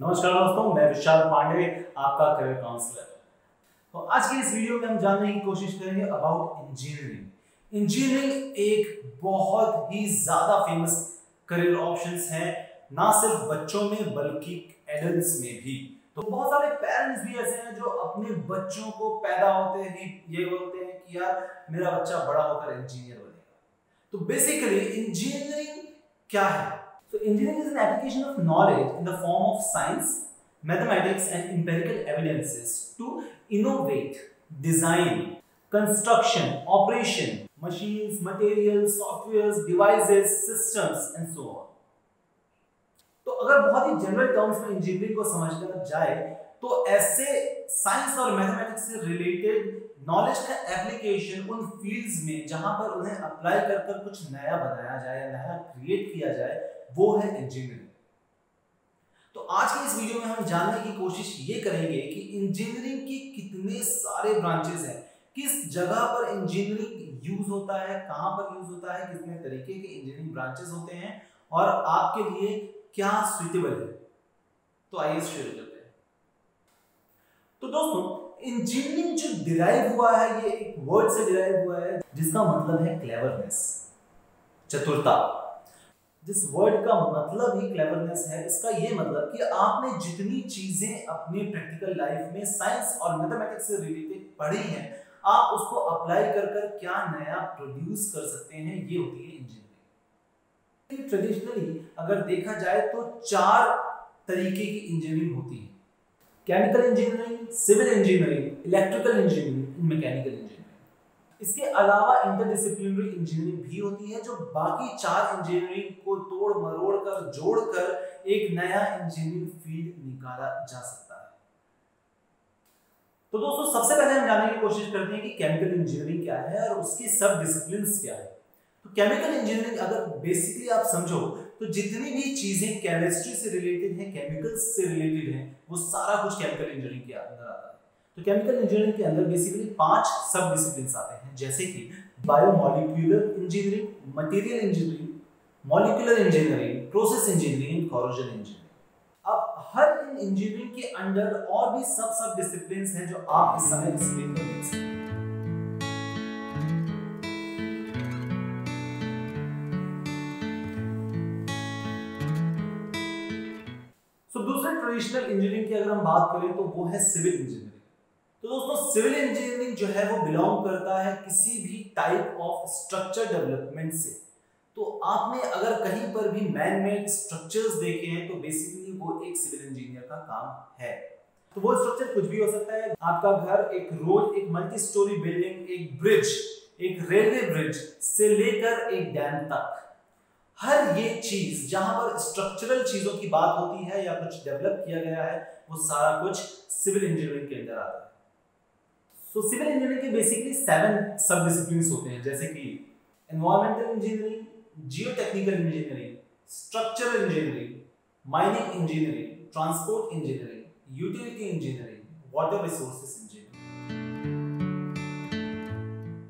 नमस्कार दोस्तों, मैं विशाल पांडे, आपका करियर काउंसलर। तो आज के इस वीडियो में हम जानने की कोशिश करेंगे अबाउट इंजीनियरिंग। इंजीनियरिंग एक बहुत ही ज्यादा फेमस करियर ऑप्शंस है, ना सिर्फ बच्चों में बल्कि एडल्ट्स में भी। तो बहुत सारे पेरेंट्स भी ऐसे हैं जो अपने बच्चों को पैदा होते ही ये बोलते हैं कि यार मेरा बच्चा बड़ा होकर इंजीनियर बनेगा। तो बेसिकली इंजीनियरिंग क्या है? So engineering is an application of knowledge in the form of science, mathematics and empirical evidences to innovate, design, construction, operation, machines, materials, softwares, devices, systems and so on. तो अगर बहुत ही general terms में engineering को समझना जाए तो ऐसे साइंस और मैथमेटिक्स से रिलेटेड नॉलेज का एप्लीकेशन उन फील्ड्स में जहां पर उन्हें अप्लाई कर कर कुछ नया बनाया जाए, नया क्रिएट किया जाए, वो है इंजीनियरिंग। तो आज की इस वीडियो में हम जानने की कोशिश ये करेंगे कि इंजीनियरिंग की कितने सारे ब्रांचेस हैं, किस जगह पर इंजीनियरिंग यूज होता है, कहां पर यूज होता है, कितने तरीके के इंजीनियरिंग ब्रांचेस होते हैं और आपके लिए क्या सुटेबल है। तो आइए शुरू करते हैं। तो दोस्तों, इंजीनियरिंग जो डिराइव हुआ है ये एक वर्ड से डिराइव हुआ है जिसका मतलब है क्लेवरनेस, चतुरता। जिस वर्ड का मतलब ही क्लेवरनेस है, इसका ये मतलब कि आपने जितनी चीजें अपने प्रैक्टिकल लाइफ में साइंस और मैथमेटिक्स से रिलेटेड पढ़ी हैं, आप उसको अप्लाई कर कर क्या नया प्रोड्यूस कर सकते हैं, ये होती है इंजीनियरिंग। ट्रेडिशनली अगर देखा जाए तो 4 तरीके की इंजीनियरिंग होती है: chemical engineering, civil engineering, electrical engineering, mechanical engineering. इसके अलावा इंटरडिसिप्लिनरी इंजीनियरिंग भी होती है जो बाकी 4 इंजीनियरिंग को तोड़ मरोड़ कर जोड़ कर एक नया इंजीनियरिंग फील्ड निकाला जा सकता है। तो दोस्तों, सबसे पहले हम जानने की कोशिश करते हैं कि केमिकल इंजीनियरिंग क्या है और उसकी सब डिसिप्लिन्स क्या है। तो केमिकल इंजीनियरिंग अगर बेसिकली आप समझो तो जितनी भी चीजें केमिस्ट्री से रिलेटेड है, केमिकल्स से रिलेटेड है, वो सारा कुछ केमिकल इंजीनियरिंग के अंदर आता है। तो केमिकल इंजीनियरिंग के अंदर बेसिकली 5 सब डिसिप्लिन्स आते हैं, जैसे कि biomolecular engineering, material engineering, molecular engineering, process engineering, corrosion engineering. अब हर इन इंजीनियरिंग के अंदर और भी सब डिसिप्लिन्स हैं जो आप इस समय स्क्रीन पर देख सकते हैं। सो दूसरे ट्रेडिशनल इंजीनियरिंग की अगर हम बात करें तो वो है सिविल इंजीनियरिंग। तो दोस्तों, सिविल इंजीनियरिंग जो है वो बिलोंग करता है किसी भी टाइप ऑफ स्ट्रक्चर डेवलपमेंट से। तो आपने अगर कहीं पर भी मैन मेड स्ट्रक्चर्स देखे हैं तो बेसिकली वो एक सिविल इंजीनियर का काम है। तो वो स्ट्रक्चर कुछ भी हो सकता है, आपका घर, एक रोड, एक मल्टी स्टोरी बिल्डिंग, एक ब्रिज, एक रेलवे ब्रिज से लेकर एक डैम तक। हर ये चीज जहां पर स्ट्रक्चरल चीजों की बात होती है या कुछ डेवलप किया गया है, वो सारा कुछ सिविल इंजीनियरिंग के अंदर आता है। तो सिविल इंजीनियरिंग के बेसिकली 7 सब डिसिप्लिन्स होते हैं, जैसे कि environmental engineering, geotechnical engineering, structural engineering, mining engineering, transport engineering, utility engineering, water resources engineering.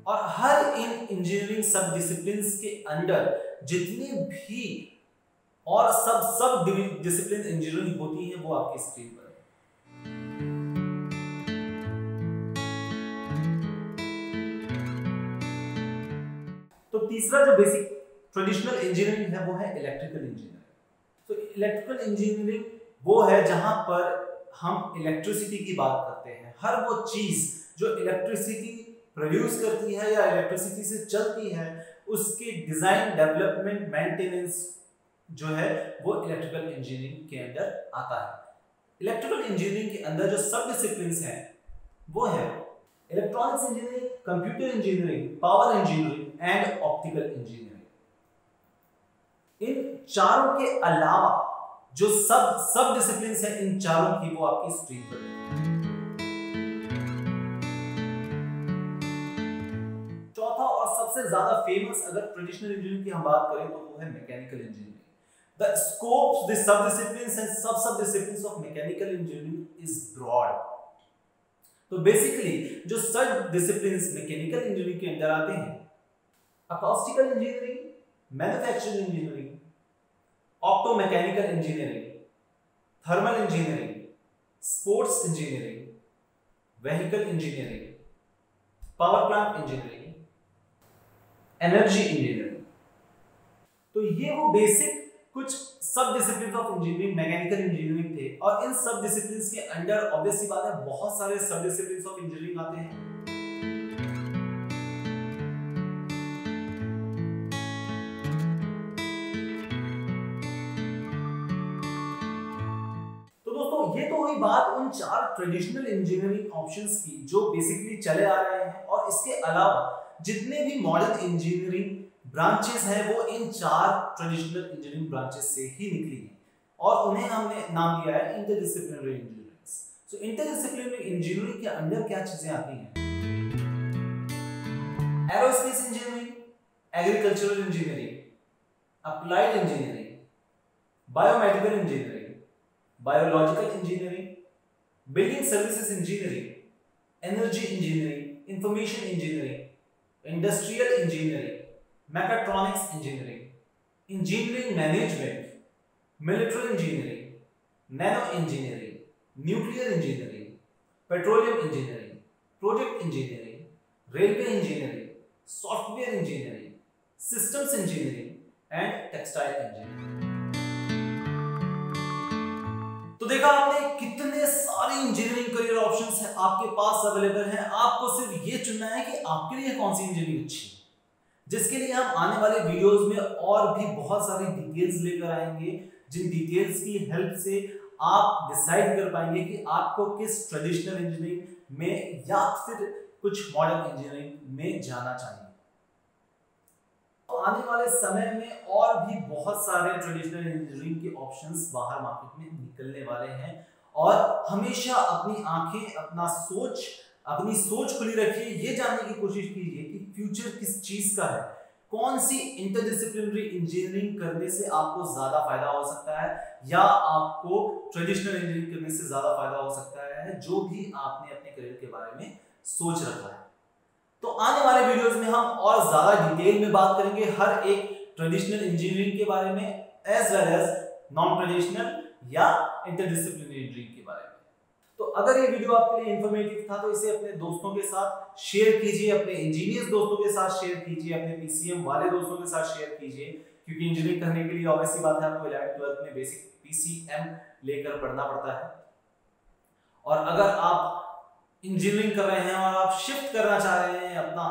और हर इन इंजीनियरिंग सब डिसिप्लिन्स के अंदर जितनी भी और सब डिसिप्लिन इंजीनियरिंग होती है वो आपकी स्क्रीन पर। तो तीसरा जो बेसिक ट्रेडिशनल इंजीनियरिंग है वो है इलेक्ट्रिकल इंजीनियरिंग। तो इलेक्ट्रिकल इंजीनियरिंग वो है जहां पर हम इलेक्ट्रिसिटी की बात करते हैं। हर वो चीज जो इलेक्ट्रिसिटी प्रोड्यूस करती है या इलेक्ट्रिसिटी से चलती है, उसके डिजाइन, डेवलपमेंट, मेंटेनेंस जो है वो इलेक्ट्रिकल इंजीनियरिंग के अंदर आता है। इलेक्ट्रिकल इंजीनियरिंग के अंदर जो सब डिसिप्लिन्स हैं वो है electronics engineering, computer engineering, power engineering and optical engineering. इन चारों के अलावा जो सब डिसिप्लिन्स हैं, इन चारों की वो आपकी स्क्रीन पर है। चौथा और सबसे ज्यादा फेमस अगर ट्रेडिशनल इंजीनियरिंग की हम बात करें तो वो है mechanical engineering. The scope, the sub disciplines and sub disciplines of mechanical engineering is broad. तो बेसिकली जो सब डिसिप्लिन्स मैकेनिकल इंजीनियरिंग के अंदर आते हैं: acoustical engineering, manufacturing engineering, optomechanical engineering, thermal engineering, sports engineering, vehicle engineering, power plant engineering, energy engineering. तो ये वो basic कुछ sub discipline of engineering mechanical engineering थे और इन सब डिसिप्लिन के अंडर ऑब्वियस सी बात है बहुत सारे सब डिसिप्लिन ऑफ इंजीनियरिंग आते हैं। तो दोस्तों ये तो हुई बात उन चार ट्रेडिशनल इंजीनियरिंग ऑप्शंस की जो बेसिकली चले आ रहे हैं और इसके अलावा जितने भी मॉडर्न इंजीनियरिंग ब्रांचेस है वो इन चार ट्रेडिशनल इंजीनियरिंग ब्रांचेस से ही निकली हैं और उन्हें हमने नाम दिया है interdisciplinary engineerings. So interdisciplinary engineering के अंदर क्या चीजें आती हैं? Aerospace engineering, agricultural engineering, applied engineering, biomedical engineering, biological engineering, building services engineering, energy engineering, information engineering, industrial engineering, mechatronics engineering, engineering management, military engineering, nano engineering, nuclear engineering, petroleum engineering, project engineering, railway engineering, software engineering, systems engineering and textile engineering. तो देखा आपने कितने सारे engineering career options हैं आपके पास available हैं। आपको सिर्फ ये चुनना है कि आपके लिए कौन सी इंजीनियरिंग अच्छी है, जिसके लिए हम आने वाले वीडियोस में और भी बहुत सारी डिटेल्स लेकर आएंगे जिन डिटेल्स की हेल्प से आप डिसाइड कर पाएंगे कि आपको किस ट्रेडिशनल इंजीनियरिंग में या फिर कुछ मॉडर्न इंजीनियरिंग में जाना चाहिए। तो आने वाले समय में और भी बहुत सारे ट्रेडिशनल इंजीनियरिंग के ऑप्शंस बाहर मार्केट में निकलने वाले हैं और हमेशा अपनी आंखें अपनी सोच खुली रखिए, ये जानने की कोशिश कीजिए कि फ्यूचर किस चीज का है, कौन सी इंटरडिसिप्लिनरी इंजीनियरिंग करने से आपको ज्यादा फायदा हो सकता है या आपको ट्रेडिशनल इंजीनियरिंग करने से ज्यादा फायदा हो सकता है, जो भी आपने अपने करियर के बारे में सोच रखा है। तो आने वाले वीडियोस में हम और ज्यादा डिटेल में बात करेंगे हर एक ट्रेडिशनल इंजीनियरिंग के बारे में as well as non traditional या इंटरडिसिप्लिनरी इंजीनियरिंग के बारे में। तो अगर ये वीडियो आपके लिए इंफॉर्मेटिव था तो इसे अपने दोस्तों के साथ शेयर कीजिए, अपने इंजीनियर्स दोस्तों के साथ शेयर कीजिए, अपने पीसीएम वाले दोस्तों के साथ शेयर कीजिए, क्योंकि इंजीनियरिंग करने के लिए ऑब्वियसली बात है आपको 11वीं 12वीं में बेसिक पीसीएम लेकर पढ़ना पड़ता है। और अगर आप इंजीनियरिंग कर रहे हैं और आप शिफ्ट करना चाह रहे हैं अपना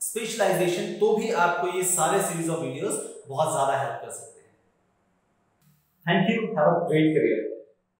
स्पेशलाइजेशन तो भी आपको ये सारे सीरीज ऑफ वीडियोस बहुत ज्यादा हेल्प कर सकते हैं। Thank you, have a great career.